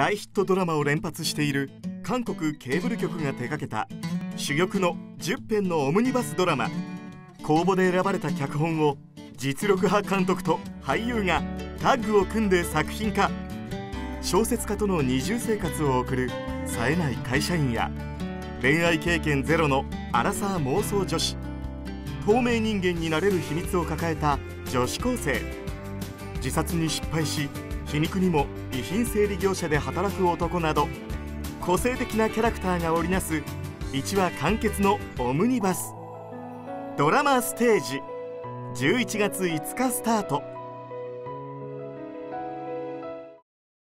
大ヒットドラマを連発している韓国ケーブル局が手掛けた珠玉の10編のオムニバスドラマ、公募で選ばれた脚本を実力派監督と俳優がタッグを組んで作品化。小説家との二重生活を送る冴えない会社員や、恋愛経験ゼロのアラサー妄想女子、透明人間になれる秘密を抱えた女子高生、自殺に失敗し皮肉にも遺品整理業者で働く男など、個性的なキャラクターが織りなす1話完結のオムニバスドラマステージ、11月5日スタート。